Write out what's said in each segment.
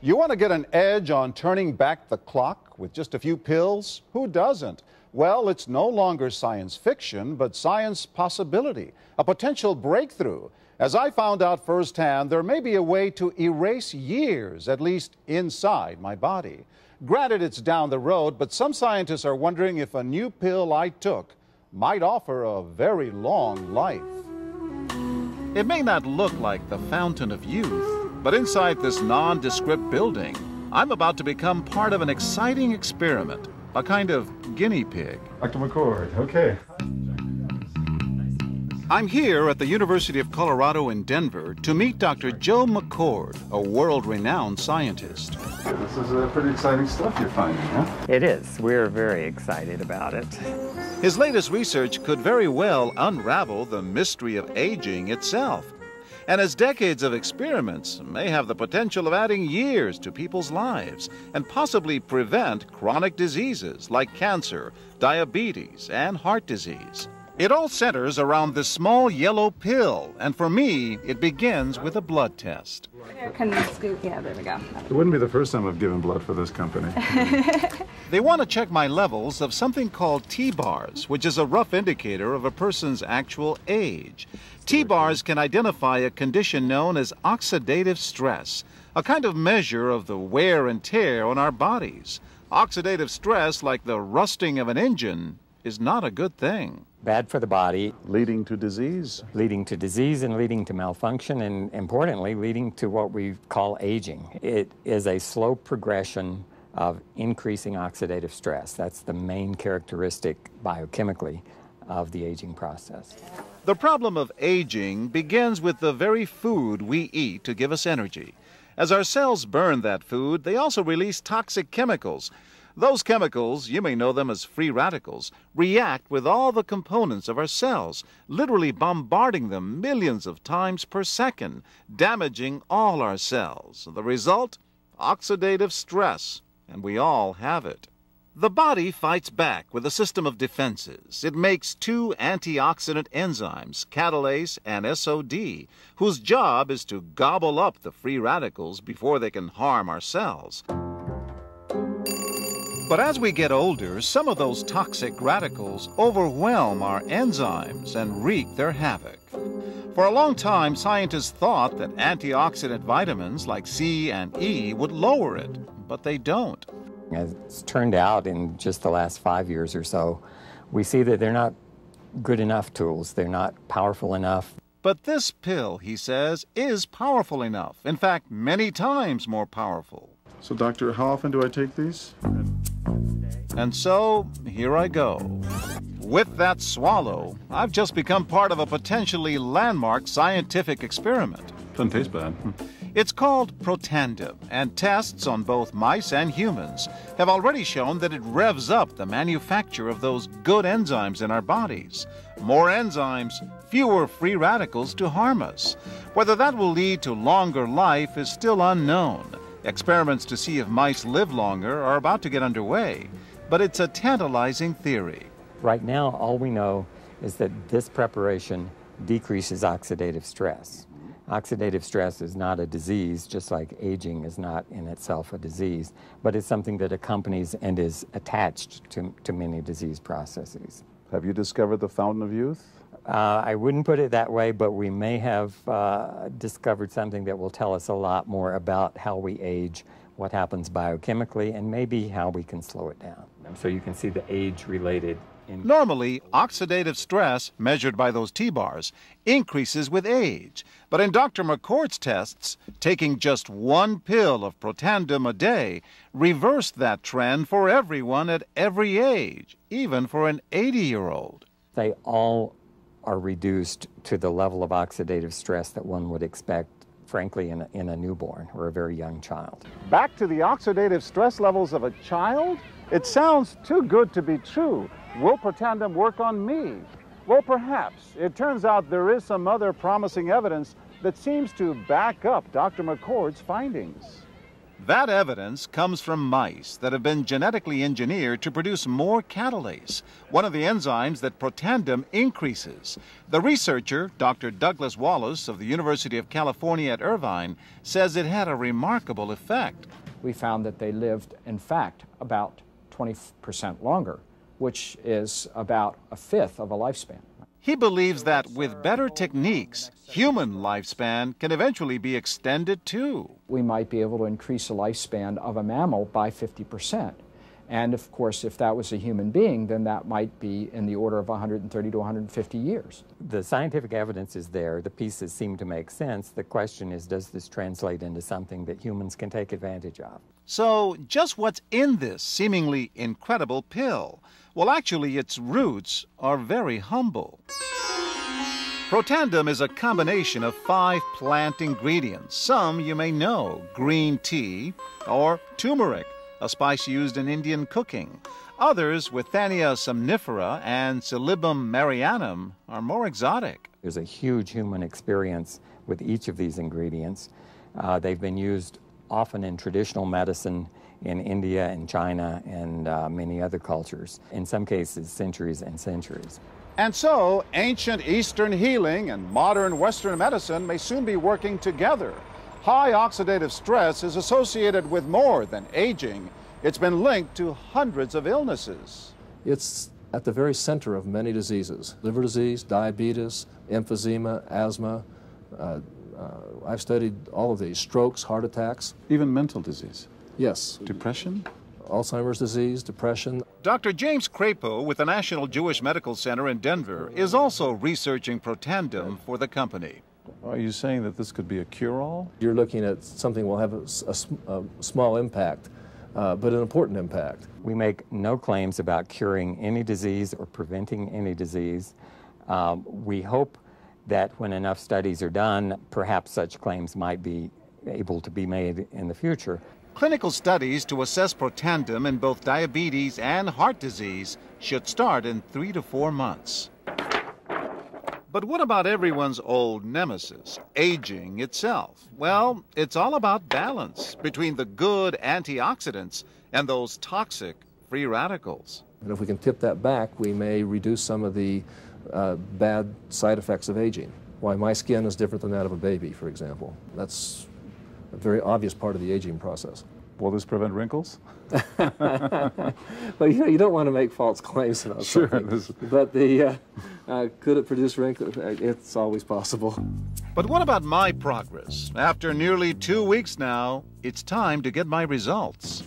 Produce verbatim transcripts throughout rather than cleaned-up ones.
You want to get an edge on turning back the clock with just a few pills? Who doesn't? Well, it's no longer science fiction, but science possibility, a potential breakthrough. As I found out firsthand, there may be a way to erase years, at least inside my body. Granted, it's down the road, but some scientists are wondering if a new pill I took might offer a very long life. It may not look like the fountain of youth, but inside this nondescript building, I'm about to become part of an exciting experiment, a kind of guinea pig. Doctor McCord, okay. I'm here at the University of Colorado in Denver to meet Doctor Joe McCord, a world-renowned scientist. This is uh, pretty exciting stuff you're finding, huh? It is. We're very excited about it. His latest research could very well unravel the mystery of aging itself. And as decades of experiments may have the potential of adding years to people's lives and possibly prevent chronic diseases like cancer, diabetes, and heart disease. It all centers around this small yellow pill, and for me, it begins with a blood test. Can we scoop? Yeah, there we go. It wouldn't be the first time I've given blood for this company. They want to check my levels of something called T bars, which is a rough indicator of a person's actual age. T bars can identify a condition known as oxidative stress, a kind of measure of the wear and tear on our bodies. Oxidative stress, like the rusting of an engine, is not a good thing. Bad for the body. Leading to disease. Leading to disease and leading to malfunction, and importantly, leading to what we call aging. It is a slow progression of increasing oxidative stress. That's the main characteristic biochemically of the aging process. The problem of aging begins with the very food we eat to give us energy. As our cells burn that food, they also release toxic chemicals. Those chemicals, you may know them as free radicals, react with all the components of our cells, literally bombarding them millions of times per second, damaging all our cells. The result? Oxidative stress, and we all have it. The body fights back with a system of defenses. It makes two antioxidant enzymes, catalase and S O D, whose job is to gobble up the free radicals before they can harm our cells. But as we get older, some of those toxic radicals overwhelm our enzymes and wreak their havoc. For a long time, scientists thought that antioxidant vitamins like C and E would lower it, but they don't. As it's turned out, in just the last five years or so, we see that they're not good enough tools. They're not powerful enough. But this pill, he says, is powerful enough. In fact, many times more powerful. So, doctor, how often do I take these? And so, here I go. With that swallow, I've just become part of a potentially landmark scientific experiment. Doesn't taste bad. It's called Protandim, and tests on both mice and humans have already shown that it revs up the manufacture of those good enzymes in our bodies. More enzymes, fewer free radicals to harm us. Whether that will lead to longer life is still unknown. Experiments to see if mice live longer are about to get underway, but it's a tantalizing theory. Right now, all we know is that this preparation decreases oxidative stress. Oxidative stress is not a disease, just like aging is not in itself a disease, but it's something that accompanies and is attached to, to many disease processes. Have you discovered the fountain of youth? Uh, I wouldn't put it that way, but we may have uh, discovered something that will tell us a lot more about how we age, what happens biochemically, and maybe how we can slow it down. So you can see the age-related. Normally, oxidative stress, measured by those T bars, increases with age. But in Doctor McCord's tests, taking just one pill of Protandim a day reversed that trend for everyone at every age, even for an eighty-year-old. They all are reduced to the level of oxidative stress that one would expect, frankly, in a, in a newborn or a very young child. Back to the oxidative stress levels of a child? It sounds too good to be true. Will Protandim work on me? Well, perhaps. It turns out there is some other promising evidence that seems to back up Doctor McCord's findings. That evidence comes from mice that have been genetically engineered to produce more catalase, one of the enzymes that Protandim increases. The researcher, Doctor Douglas Wallace of the University of California at Irvine, says it had a remarkable effect. We found that they lived, in fact, about twenty percent longer, which is about a fifth of a lifespan. He believes that with better techniques, human lifespan can eventually be extended too. We might be able to increase the lifespan of a mammal by fifty percent. And of course, if that was a human being, then that might be in the order of one hundred thirty to one hundred fifty years. The scientific evidence is there. The pieces seem to make sense. The question is, does this translate into something that humans can take advantage of? So just what's in this seemingly incredible pill? Well, actually, its roots are very humble. Protandim is a combination of five plant ingredients. Some you may know: green tea or turmeric, a spice used in Indian cooking. Others, Withania somnifera and Silybum marianum, are more exotic. There's a huge human experience with each of these ingredients. Uh, they've been used often in traditional medicine in India and China and uh, many other cultures, in some cases centuries and centuries. And so, ancient Eastern healing and modern Western medicine may soon be working together. High oxidative stress is associated with more than aging. It's been linked to hundreds of illnesses. It's at the very center of many diseases: liver disease, diabetes, emphysema, asthma. Uh, uh, I've studied all of these: strokes, heart attacks. Even mental disease. Yes. Depression? Alzheimer's disease, depression. Doctor James Crapo with the National Jewish Medical Center in Denver is also researching Protandim for the company. Are you saying that this could be a cure-all? You're looking at something that will have a, a, a small impact, uh, but an important impact. We make no claims about curing any disease or preventing any disease. Um, we hope that when enough studies are done, perhaps such claims might be able to be made in the future. Clinical studies to assess Protandim in both diabetes and heart disease should start in three to four months. But what about everyone's old nemesis, aging itself? Well, it's all about balance between the good antioxidants and those toxic free radicals. And if we can tip that back, we may reduce some of the uh, bad side effects of aging. Why my skin is different than that of a baby, for example. That's a very obvious part of the aging process. Will this prevent wrinkles? Well, you know, you don't want to make false claims about sure, something. This... But the, uh, uh, could it produce wrinkles? It's always possible. But what about my progress? After nearly two weeks now, it's time to get my results.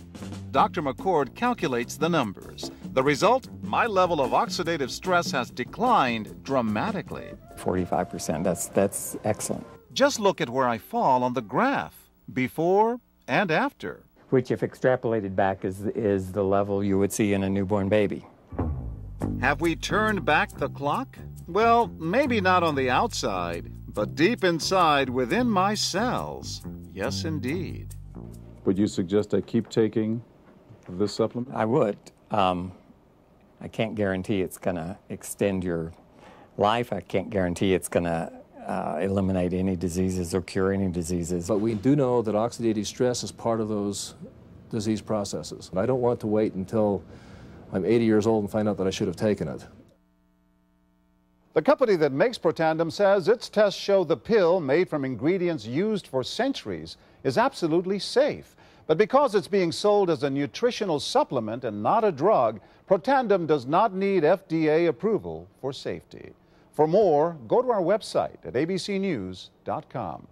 Doctor McCord calculates the numbers. The result? My level of oxidative stress has declined dramatically. forty-five percent, that's, that's excellent. Just look at where I fall on the graph, before and after. Which, if extrapolated back, is, is the level you would see in a newborn baby. Have we turned back the clock? Well, maybe not on the outside, but deep inside, within my cells. Yes, indeed. Would you suggest I keep taking this supplement? I would. Um, I can't guarantee it's going to extend your life. I can't guarantee it's going to Uh, eliminate any diseases or cure any diseases. But we do know that oxidative stress is part of those disease processes. And I don't want to wait until I'm eighty years old and find out that I should have taken it. The company that makes Protandim says its tests show the pill, made from ingredients used for centuries, is absolutely safe. But because it's being sold as a nutritional supplement and not a drug, Protandim does not need F D A approval for safety. For more, go to our website at A B C news dot com.